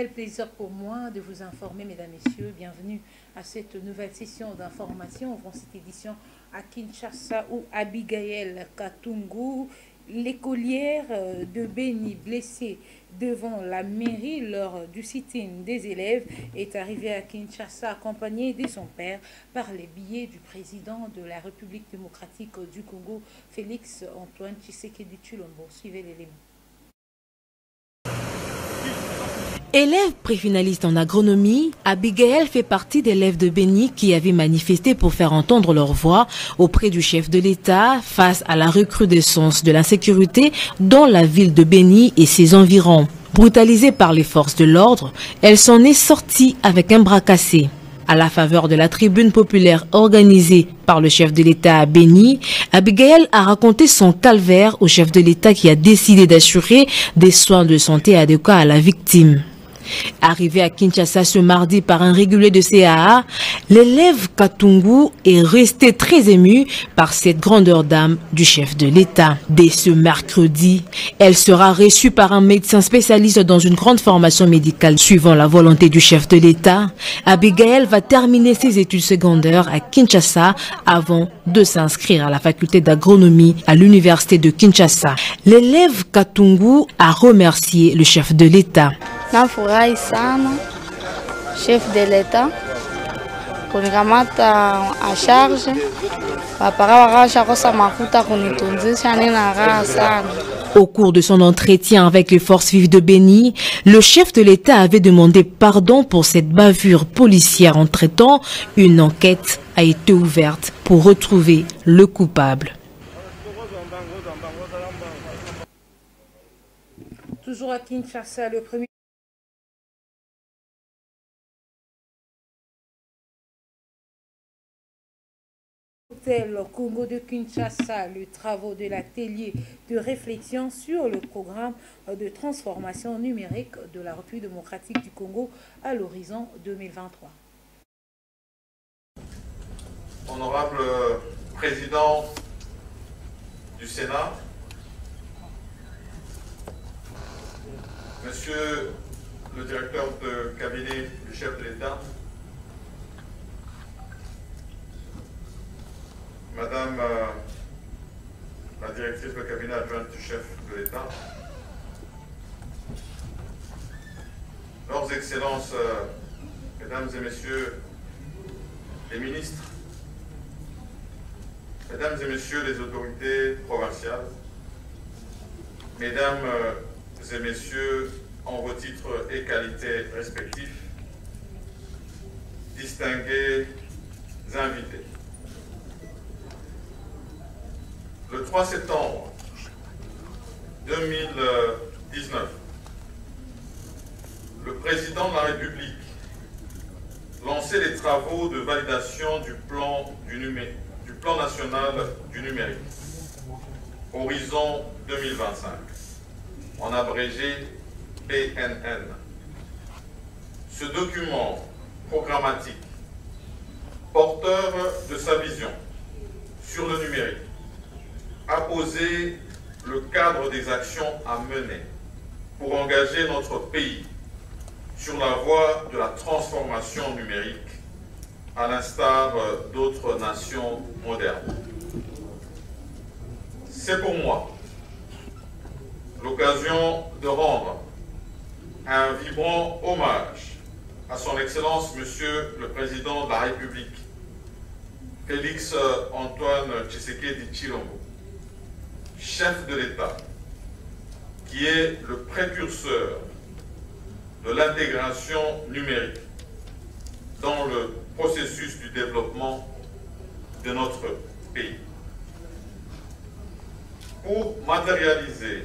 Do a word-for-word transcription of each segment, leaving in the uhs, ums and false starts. réel plaisir pour moi de vous informer, mesdames, messieurs, bienvenue à cette nouvelle session d'information pour cette édition à Kinshasa où Abigaël Katungu, l'écolière de Beni blessée devant la mairie lors du sit-in des élèves, est arrivée à Kinshasa accompagnée de son père par les billets du président de la République démocratique du Congo, Félix Antoine Tshisekedi Tshilombo. Suivez l'élément. Élève préfinaliste en agronomie, Abigaël fait partie d'élèves de Beni qui avaient manifesté pour faire entendre leur voix auprès du chef de l'État face à la recrudescence de l'insécurité dans la ville de Beni et ses environs. Brutalisée par les forces de l'ordre, elle s'en est sortie avec un bras cassé. À la faveur de la tribune populaire organisée par le chef de l'État à Beni, Abigaël a raconté son calvaire au chef de l'État qui a décidé d'assurer des soins de santé adéquats à la victime. Arrivée à Kinshasa ce mardi par un régulier de C A A, l'élève Katungu est resté très ému par cette grandeur d'âme du chef de l'État. Dès ce mercredi, elle sera reçue par un médecin spécialiste dans une grande formation médicale. Suivant la volonté du chef de l'État, Abigaël va terminer ses études secondaires à Kinshasa avant de s'inscrire à la faculté d'agronomie à l'université de Kinshasa. L'élève Katungu a remercié le chef de l'État. Nafurahi sana chef de l'État kunikamata a charge vaparavaracha kosa makuta kunitunzisha nena raha sana. Au cours de son entretien avec les forces vives de Beni, le chef de l'État avait demandé pardon pour cette bavure policière. Entre-temps, une enquête a été ouverte pour retrouver le coupable. Toujours à Kinshasa, le premier au Congo de Kinshasa, les travaux de l'atelier de réflexion sur le programme de transformation numérique de la République démocratique du Congo à l'horizon deux mille vingt-trois. Honorable président du Sénat, monsieur le directeur de cabinet du chef de l'État, madame euh, la directrice de cabinet adjointe du chef de l'État, leurs excellences, euh, mesdames et messieurs les ministres, mesdames et messieurs les autorités provinciales, mesdames et messieurs en vos titres et qualités respectifs, distingués invités. Le trois septembre deux mille dix-neuf, le président de la République lançait les travaux de validation du plan, du numé- du plan national du numérique, Horizon deux mille vingt-cinq, en abrégé P N N. Ce document programmatique, porteur de sa vision sur le numérique, a posé le cadre des actions à mener pour engager notre pays sur la voie de la transformation numérique, à l'instar d'autres nations modernes. C'est pour moi l'occasion de rendre un vibrant hommage à son Excellence Monsieur le Président de la République, Félix Antoine Tshisekedi Tshilombo, chef de l'État, qui est le précurseur de l'intégration numérique dans le processus du développement de notre pays. Pour matérialiser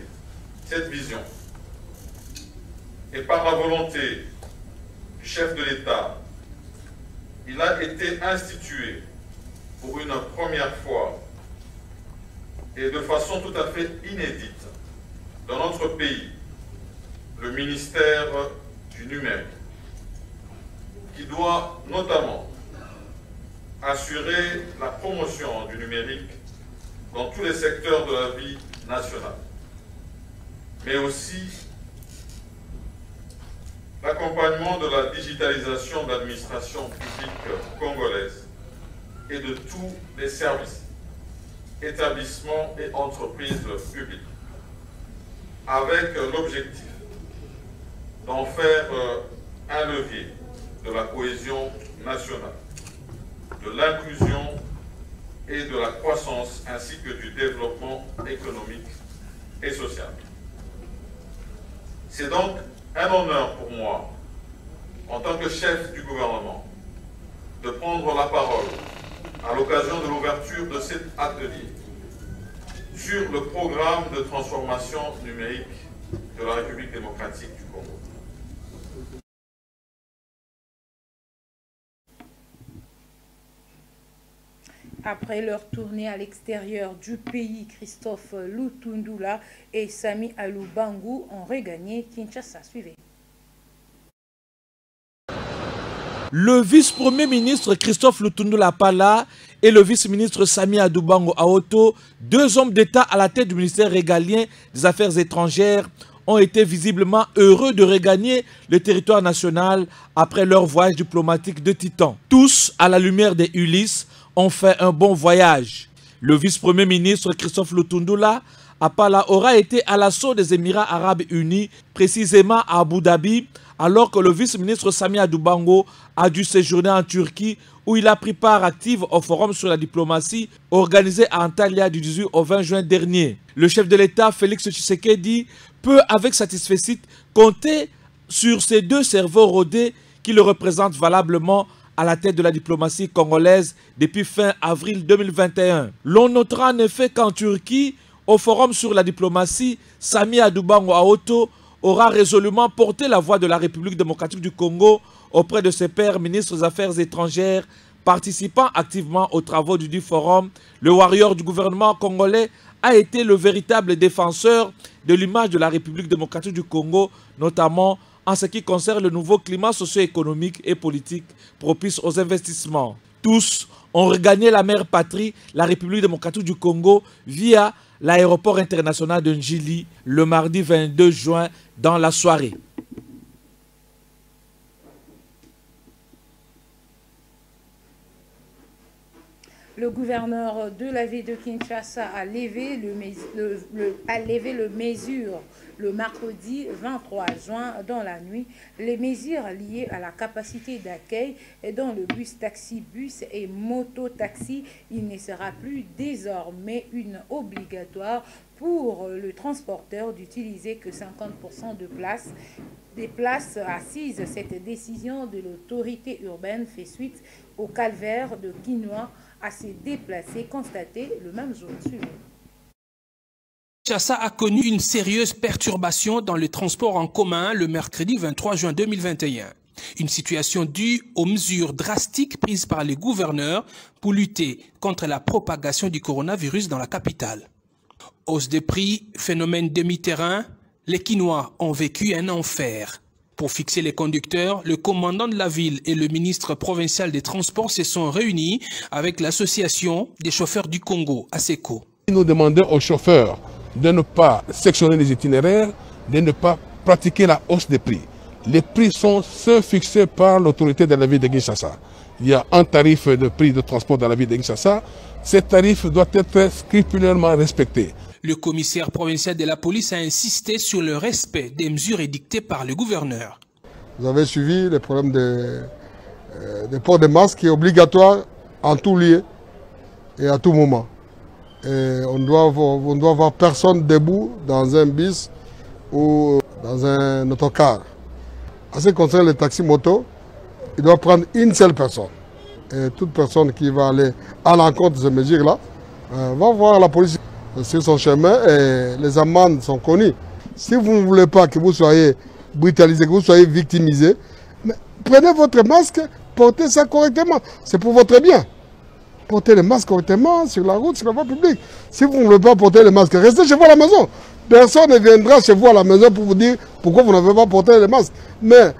cette vision, et par la volonté du chef de l'État, il a été institué pour une première fois et de façon tout à fait inédite dans notre pays, le ministère du numérique, qui doit notamment assurer la promotion du numérique dans tous les secteurs de la vie nationale, mais aussi l'accompagnement de la digitalisation de l'administration publique congolaise et de tous les services, établissements et entreprises publiques, avec l'objectif d'en faire un levier de la cohésion nationale, de l'inclusion et de la croissance, ainsi que du développement économique et social. C'est donc un honneur pour moi, en tant que chef du gouvernement, de prendre la parole à l'occasion de l'ouverture de cet atelier sur le programme de transformation numérique de la République démocratique du Congo. Après leur tournée à l'extérieur du pays, Christophe Lutundula et Samy Adubango ont regagné Kinshasa. Suivez. Le vice-premier ministre Christophe Lutundula Apala et le vice-ministre Samy Adubango Awotho, deux hommes d'État à la tête du ministère régalien des Affaires étrangères, ont été visiblement heureux de regagner le territoire national après leur voyage diplomatique de titan. Tous, à la lumière des Ulysses, ont fait un bon voyage. Le vice-premier ministre Christophe Lutundula Apala aura été à l'assaut des Émirats Arabes Unis, précisément à Abu Dhabi, alors que le vice-ministre Samy Adubango a dû séjourner en Turquie, où il a pris part active au forum sur la diplomatie organisé à Antalya du dix-huit au vingt juin dernier. Le chef de l'État, Félix Tshisekedi, peut avec satisfaction compter sur ces deux cerveaux rodés qui le représentent valablement à la tête de la diplomatie congolaise depuis fin avril deux mille vingt et un. L'on notera en effet qu'en Turquie, au forum sur la diplomatie, Samy Adubango Awotho aura résolument porté la voix de la République démocratique du Congo auprès de ses pairs ministres des Affaires étrangères, participant activement aux travaux du dit forum. Le warrior du gouvernement congolais a été le véritable défenseur de l'image de la République démocratique du Congo, notamment en ce qui concerne le nouveau climat socio-économique et politique propice aux investissements. Tous ont regagné la mère patrie, la République démocratique du Congo, via l'aéroport international de Njili, le mardi vingt-deux juin, dans la soirée. Le gouverneur de la ville de Kinshasa a levé le, le, le, a levé le mesure le mercredi vingt-trois juin dans la nuit. Les mesures liées à la capacité d'accueil dans le bus taxi, bus et moto-taxi, il ne sera plus désormais une obligatoire pour le transporteur d'utiliser que cinquante pour cent de places. Des places assises, cette décision de l'autorité urbaine fait suite au calvaire de Kinoa à se déplacer, constaté le même jour. Kinshasa a connu une sérieuse perturbation dans le transport en commun le mercredi vingt-trois juin deux mille vingt et un. Une situation due aux mesures drastiques prises par les gouverneurs pour lutter contre la propagation du coronavirus dans la capitale. Hausse des prix, phénomène demi-terrain, les Kinois ont vécu un enfer. Pour fixer les conducteurs, le commandant de la ville et le ministre provincial des Transports se sont réunis avec l'association des chauffeurs du Congo, ASECO. Nous demandons aux chauffeurs de ne pas sectionner les itinéraires, de ne pas pratiquer la hausse des prix. Les prix sont ceux fixés par l'autorité de la ville de Kinshasa. Il y a un tarif de prix de transport dans la ville de Kinshasa. Ce tarif doit être scrupuleusement respecté. Le commissaire provincial de la police a insisté sur le respect des mesures édictées par le gouverneur. Vous avez suivi le problème de, euh, de port de masque qui est obligatoire en tout lieu et à tout moment. Et on ne doit, on doit avoir personne debout dans un bus ou dans un autocar. En ce qui concerne les taxis moto, il doit prendre une seule personne. Et toute personne qui va aller à l'encontre de ces mesures-là euh, va voir la police sur son chemin et les amendes sont connues. Si vous ne voulez pas que vous soyez brutalisé, que vous soyez victimisé, prenez votre masque, portez ça correctement. C'est pour votre bien. Portez le masque correctement sur la route, sur la voie publique. Si vous ne voulez pas porter le masque, restez chez vous à la maison. Personne ne viendra chez vous à la maison pour vous dire pourquoi vous n'avez pas porté le masque. Mais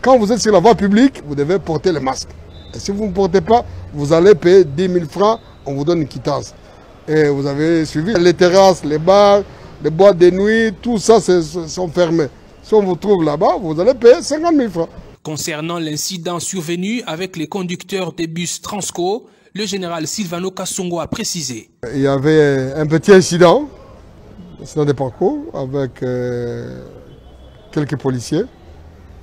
quand vous êtes sur la voie publique, vous devez porter le masque. Et si vous ne portez pas, vous allez payer dix mille francs, on vous donne une quittance. Et vous avez suivi les terrasses, les bars, les boîtes de nuit, tout ça sont fermés. Si on vous trouve là-bas, vous allez payer cinquante mille francs. Concernant l'incident survenu avec les conducteurs des bus Transco, le général Sylvano Kassongo a précisé. Il y avait un petit incident, incident de parcours, avec euh, quelques policiers.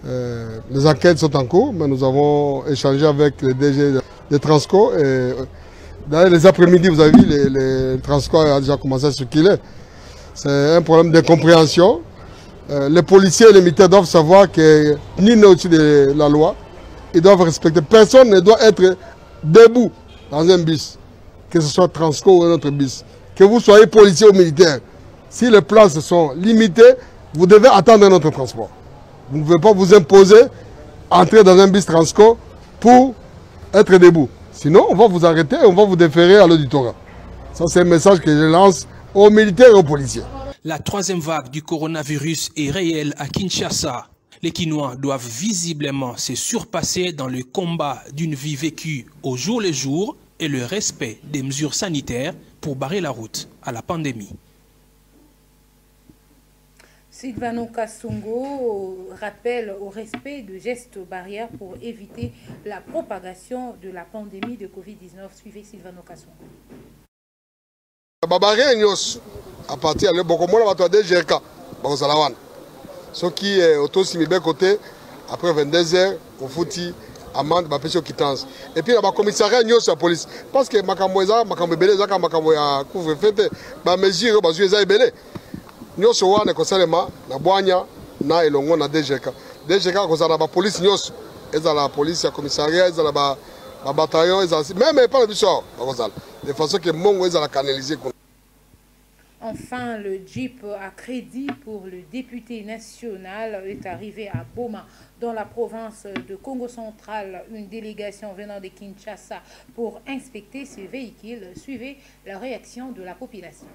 Euh, les enquêtes sont en cours, mais nous avons échangé avec les D G de, de Transco. Et, d'ailleurs, les après-midi, vous avez vu, les, les Transco a déjà commencé à circuler. C'est un problème de compréhension. Euh, les policiers et les militaires doivent savoir que nul n'est au-dessus de la loi. Ils doivent respecter. Personne ne doit être debout dans un bus, que ce soit Transco ou un autre bus. Que vous soyez policier ou militaire, si les places sont limitées, vous devez attendre un autre transport. Vous ne pouvez pas vous imposer, entrer dans un bus Transco pour être debout. Sinon, on va vous arrêter et on va vous déférer à l'auditorat. Ça, c'est un message que je lance aux militaires et aux policiers. La troisième vague du coronavirus est réelle à Kinshasa. Les Kinois doivent visiblement se surpasser dans le combat d'une vie vécue au jour le jour et le respect des mesures sanitaires pour barrer la route à la pandémie. Sylvano Kassongo rappelle au respect de gestes barrières pour éviter la propagation de la pandémie de Covid dix-neuf. Suivez Sylvano Kassongo. À partir de ce qui est au côté, après vingt-deux heures, on foutit amende, on quittance. Et puis, le commissariat la police. Parce que les Nyos wana kosalema na bwanya na elongo na D G K. D G K kozala ba police nyos, ezala la police ya commissariat, ezala ba ba bataillon, ezala même pas le bishop, kozala. De façon que mongo ezala canaliser. Enfin, le Jeep à crédit pour le député national est arrivé à Boma, dans la province de Congo central. Une délégation venant de Kinshasa pour inspecter ces véhicules. Suivez la réaction de la population.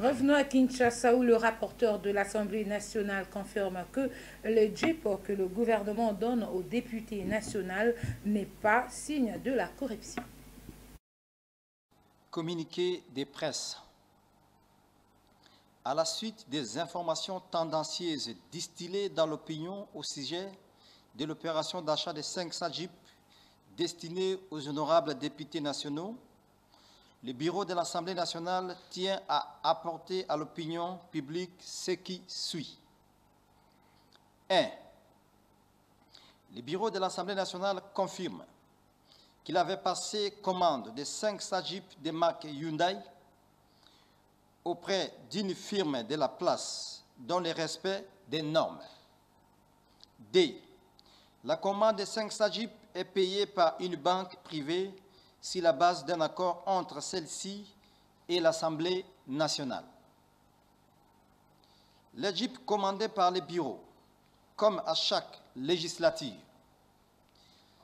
Revenons à Kinshasa où le rapporteur de l'Assemblée nationale confirme que le Jeep que le gouvernement donne aux députés nationaux n'est pas signe de la corruption. Communiqué des presses. À la suite des informations tendancieuses distillées dans l'opinion au sujet de l'opération d'achat de cinq cents Jeeps destinés aux honorables députés nationaux, le bureau de l'Assemblée nationale tient à apporter à l'opinion publique ce qui suit. un. Le bureau de l'Assemblée nationale confirme qu'il avait passé commande de cinq cents Jeeps de marque Hyundai auprès d'une firme de la place dans le respect des normes. deux. La commande de cinq cents Jeeps est payée par une banque privée sur la base d'un accord entre celle-ci et l'Assemblée nationale. Les Jeeps commandés par les bureaux, comme à chaque législative,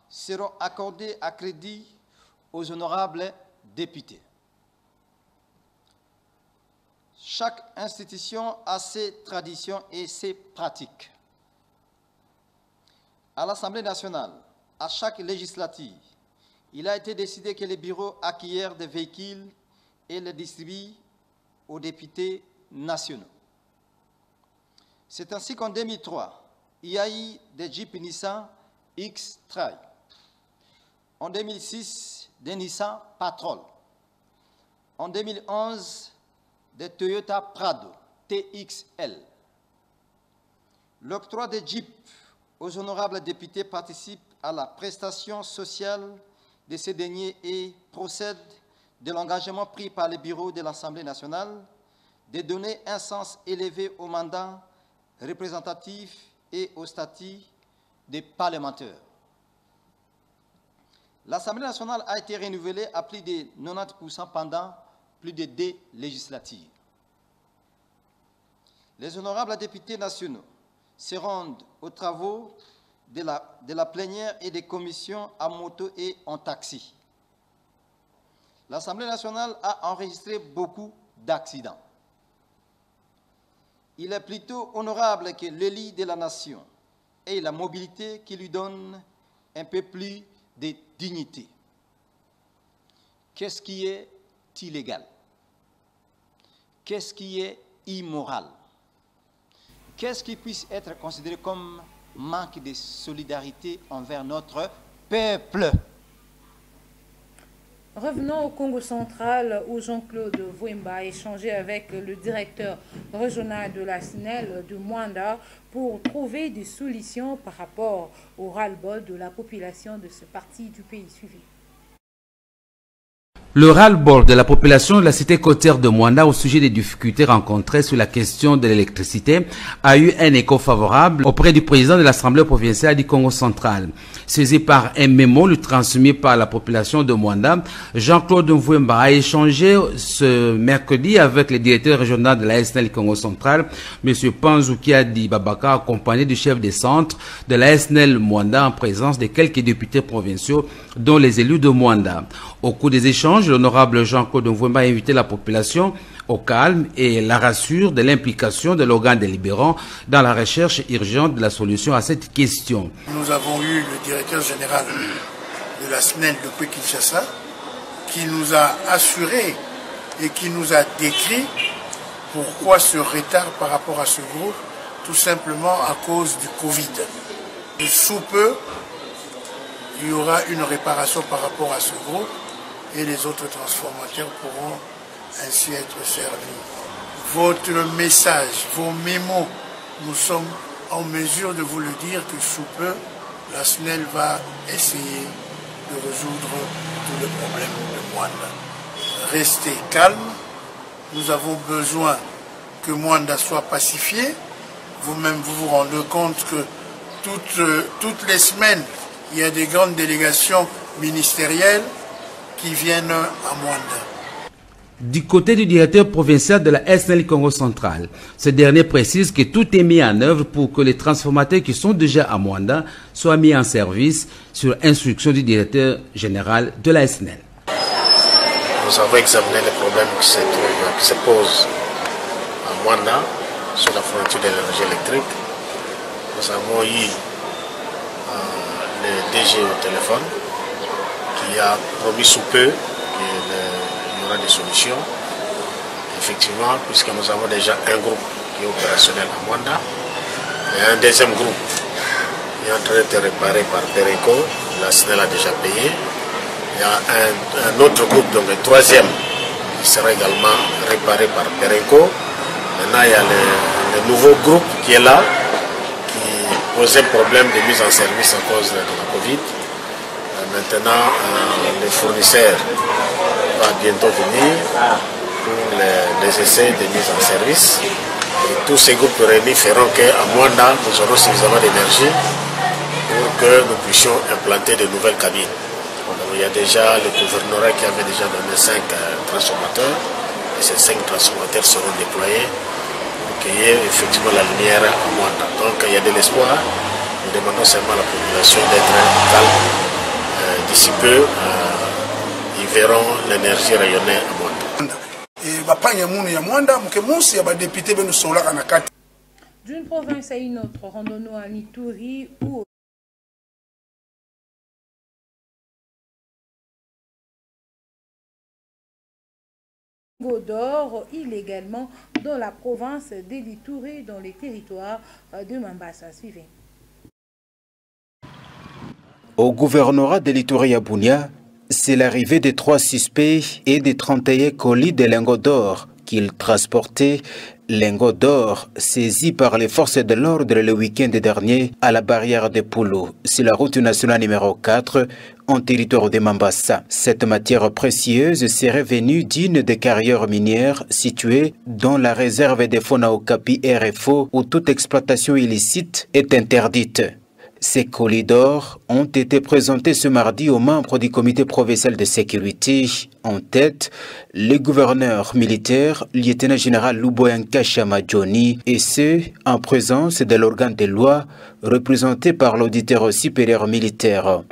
seront accordés à crédit aux honorables députés. Chaque institution a ses traditions et ses pratiques. À l'Assemblée nationale, à chaque législative, il a été décidé que les bureaux acquièrent des véhicules et les distribue aux députés nationaux. C'est ainsi qu'en deux mille trois, il y a eu des Jeep Nissan X-Trail. En deux mille six, des Nissan Patrol. En deux mille onze, des Toyota Prado T X L. L'octroi des Jeeps aux honorables députés participe à la prestation sociale de ces derniers et procède de l'engagement pris par le bureau de l'Assemblée nationale de donner un sens élevé au mandat représentatif et au statut des parlementaires. L'Assemblée nationale a été renouvelée à plus de quatre-vingt-dix pour cent pendant plus de deux législatives. Les honorables députés nationaux se rendent aux travaux de la, de la plénière et des commissions à moto et en taxi. L'Assemblée nationale a enregistré beaucoup d'accidents. Il est plutôt honorable que l'élu de la nation ait la mobilité qui lui donne un peu plus de dignité. Qu'est-ce qui est illégal? Qu'est-ce qui est immoral? Qu'est-ce qui puisse être considéré comme manque de solidarité envers notre peuple? Revenons au Congo central où Jean-Claude Nvouemba a échangé avec le directeur régional de la S N E L de Moanda pour trouver des solutions par rapport au ras-le-bol de la population de ce parti du pays suivi. Le ras-le-bol de la population de la cité côtière de Moanda au sujet des difficultés rencontrées sur la question de l'électricité a eu un écho favorable auprès du président de l'Assemblée provinciale du Congo central. Saisi par un mémo lui transmis par la population de Moanda, Jean-Claude Nvouemba a échangé ce mercredi avec le directeur régional de la S N E L Congo central, M. Panzukiadi Babaka, accompagné du chef des centres de la S N E L Moanda en présence de quelques députés provinciaux, dont les élus de Moanda. Au cours des échanges, l'honorable Jean-Claude Nvouemba a invité la population au calme et la rassure de l'implication de l'organe délibérant dans la recherche urgente de la solution à cette question. Nous avons eu le directeur général de la S N E L depuis Kinshasa qui nous a assuré et qui nous a décrit pourquoi ce retard par rapport à ce groupe, tout simplement à cause du Covid. Et sous peu, il y aura une réparation par rapport à ce groupe et les autres transformateurs pourront ainsi être servis. Votre message, vos mémos, nous sommes en mesure de vous le dire que sous peu, la S N E L va essayer de résoudre tout le problème de Moanda. Restez calme, nous avons besoin que Moanda soit pacifié. Vous-même, vous vous rendez compte que toutes, toutes les semaines, il y a des grandes délégations ministérielles qui viennent à Moanda. Du côté du directeur provincial de la S N E L Congo central, ce dernier précise que tout est mis en œuvre pour que les transformateurs qui sont déjà à Moanda soient mis en service sur instruction du directeur général de la S N E L. Nous avons examiné les problèmes qui se, trouvent, qui se posent à Moanda sur la fourniture de l'énergie électrique. Nous avons eu euh, le D G au téléphone. Il a promis sous peu qu'il y aura des solutions. Effectivement, puisque nous avons déjà un groupe qui est opérationnel à Moanda, et un deuxième groupe qui est en train d'être réparé par Perenco, la S N E L a déjà payé. Il y a un, un autre groupe, donc le troisième, qui sera également réparé par Perenco. Maintenant, il y a le, le nouveau groupe qui est là, qui posait problème de mise en service à cause de la Covid. Maintenant, euh, le fournisseur va bientôt venir pour les, les essais de mise en service. Et tous ces groupes réunis feront qu'à Moanda, nous aurons suffisamment d'énergie pour que nous puissions implanter de nouvelles cabines. Alors, il y a déjà le gouvernorat qui avait déjà donné cinq euh, transformateurs, et ces cinq transformateurs seront déployés pour qu'il y ait effectivement la lumière à Moanda. Donc il y a de l'espoir, nous demandons seulement à la population d'être calme. D'ici peu, euh, ils verront l'énergie rayonnée à Moanda. D'une province à une autre, rendons-nous à Ituri où... d'or illégalement dans la province d'Elitouré, dans les territoires de Mambasa. Suivez. Au gouvernorat d'Elitouré à Bunia, c'est l'arrivée des trois suspects et des trente et un colis de lingots d'or qu'ils transportaient. Lingots d'or saisis par les forces de l'ordre le week-end dernier à la barrière de Poulo, sur la route nationale numéro quatre, en territoire de Mambasa. Cette matière précieuse serait venue d'une des carrières minières situées dans la réserve de Faunaokapi R F O, où toute exploitation illicite est interdite. Ces colis d'or ont été présentés ce mardi aux membres du comité provincial de sécurité. En tête, le gouverneur militaire, lieutenant-général Luboyenka Chamadjoni, et ce, en présence de l'organe de loi, représenté par l'auditeur supérieur militaire.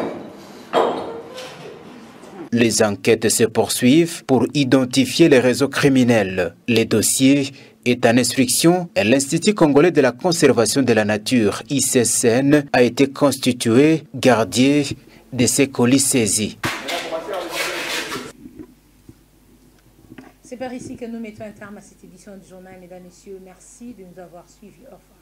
Les enquêtes se poursuivent pour identifier les réseaux criminels. Les dossiers est en instruction et l'Institut congolais de la conservation de la nature, I C C N, a été constitué gardien de ces colis saisis. C'est par ici que nous mettons un terme à cette édition du journal. Mesdames et messieurs, merci de nous avoir suivis. Au revoir.